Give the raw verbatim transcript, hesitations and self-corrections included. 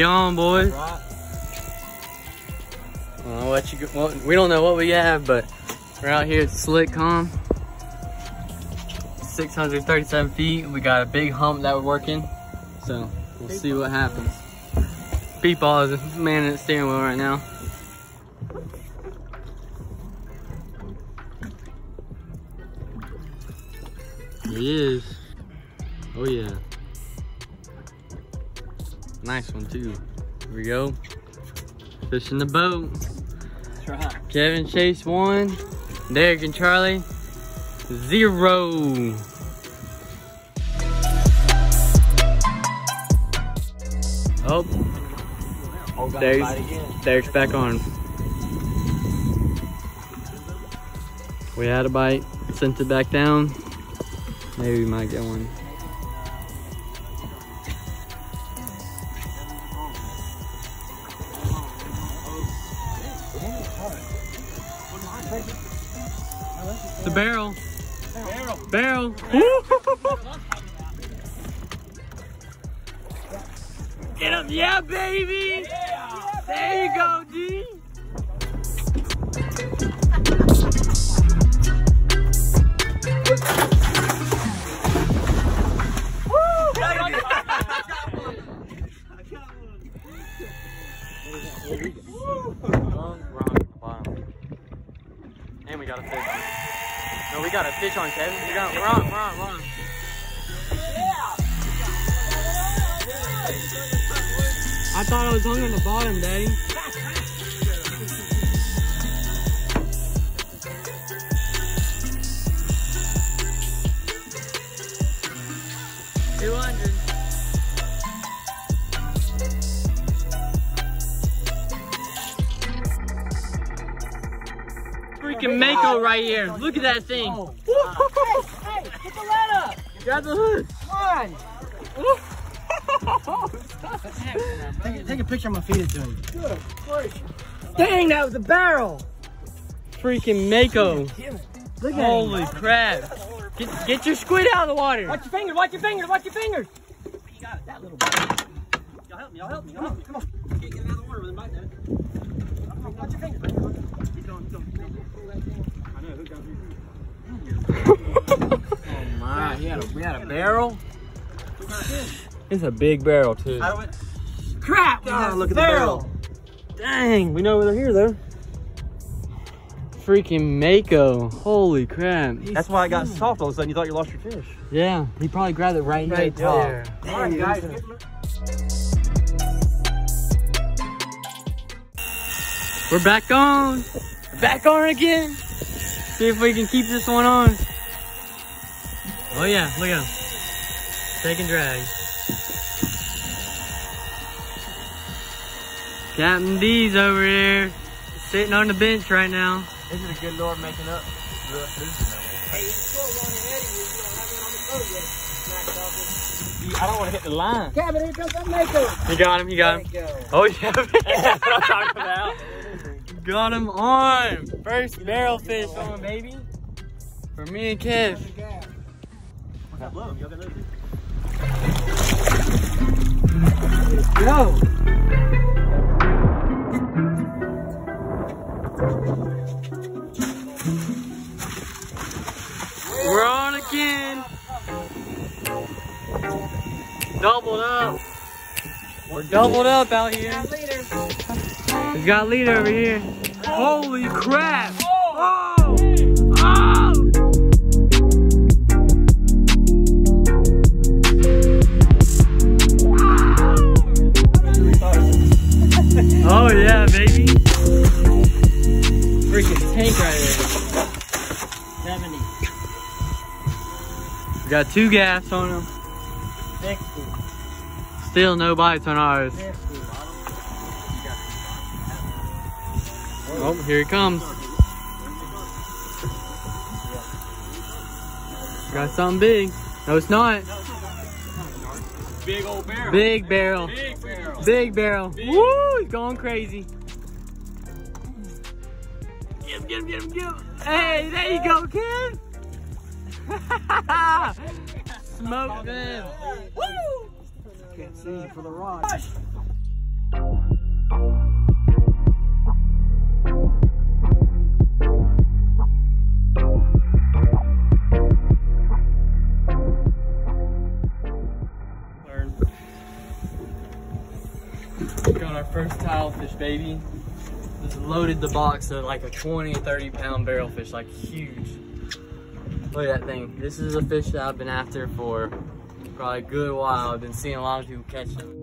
Party on, boys. Right. I don't know what you, well, we don't know what we have, but we're out here at SlickCom. six hundred thirty-seven feet. We got a big hump that we're working, so we'll Pete see Ball. What happens. Pete Ball is the man in the steering wheel right now. There he is. Oh yeah. Nice one too. Here we go. Fishing the boat. That's right. Kevin Chase one. Derek and Charlie zero. Oh. Oh, Derek's, Derek's back on. We had a bite. Sent it back down. Maybe we might get one. The barrel. Barrel. Barrel. Barrel. Get him. Yeah, baby. Yeah. There you go, D. And we got a fish on. No, we got a fish on, Kevin. We got, we're on, we're on, we're on. I thought I was hung on the bottom, Daddy. two hundred. Mako right here. Look at that thing. Oh, hey, hey, get the lead up. Grab the hood. Come on. take, take a picture of my feet to him. Good. Dang, that was a barrel. Freaking Mako. Look at Holy him. crap. Get, get your squid out of the water. Watch your fingers. Watch your fingers. Watch your fingers. You got it. That little bit. Y'all help me. Y'all help me. Y'all help me. Come on. You can't get it out of the water with him right now. Watch your fingers. Keep going. Keep going. Oh my, we had a, we had a barrel. It's a big barrel too. I went, crap! Oh, look at the barrel. Dang, we know we're here though. Freaking Mako, holy crap. He's That's why I got soft all of a sudden. You thought you lost your fish. Yeah, he probably grabbed it right, right there. Alright guys, get We're back on. Back on again. See if we can keep this one on. Oh yeah, look at him. Take and drag. Captain D's over here. Sitting on the bench right now. This is a good lord making up. I don't want to hit the line. Captain, here comes that Mako. You got him, you got him. Go. Oh yeah, that's what I'm talking about. Got him on! First barrel fish on, baby. For me and Kev. Yo! We're on again! Doubled up! We're doubled up out here. We've got a lead over here. Holy crap! Oh! Oh! Oh yeah, baby! Freaking tank right there. seventy. We got two gaffs on him. sixty. Still no bites on ours. Oh, here he comes. Got something big. No, it's not. Big old barrel. Big barrel. Big barrel. Big barrel. Big. Woo! He's going crazy. Get him, get him, get him, get him. Hey, there you go, kid. Smoked them. Woo! Can't see you for the rod. Got our first tilefish, baby. Just loaded the box to like a twenty, thirty pound barrelfish, like huge. Look at that thing. This is a fish that I've been after for probably a good while. I've been seeing a lot of people catch them.